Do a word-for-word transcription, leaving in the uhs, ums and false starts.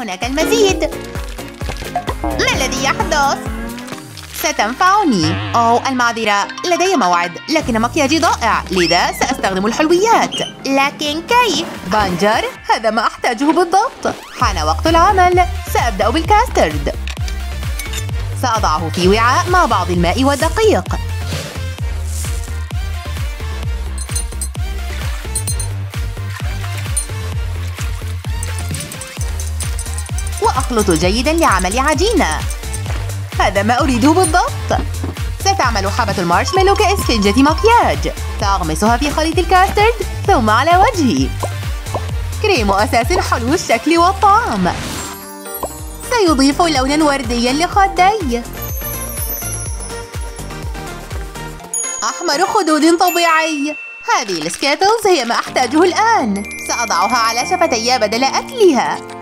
هناك المزيد. ما الذي يحدث؟ ستنفعني. أو المعذرة، لدي موعد، لكن مكياجي ضائع، لذا سأستخدم الحلويات. لكن كيف؟ بانجر، هذا ما أحتاجه بالضبط. حان وقت العمل. سأبدأ بالكاسترد. سأضعه في وعاء مع بعض الماء والدقيق. وأخلط جيدا لعمل عجينة. هذا ما أريده بالضبط. ستعمل حبة المارشميلو كإسفنجة مكياج. سأغمسها في خليط الكاسترد ثم على وجهي. كريم أساس حلو الشكل والطعم. سيضيف لوناً وردياً لخدي. أحمر خدود طبيعي. هذه السكيتلز هي ما أحتاجه الآن. سأضعها على شفتي بدل أكلها.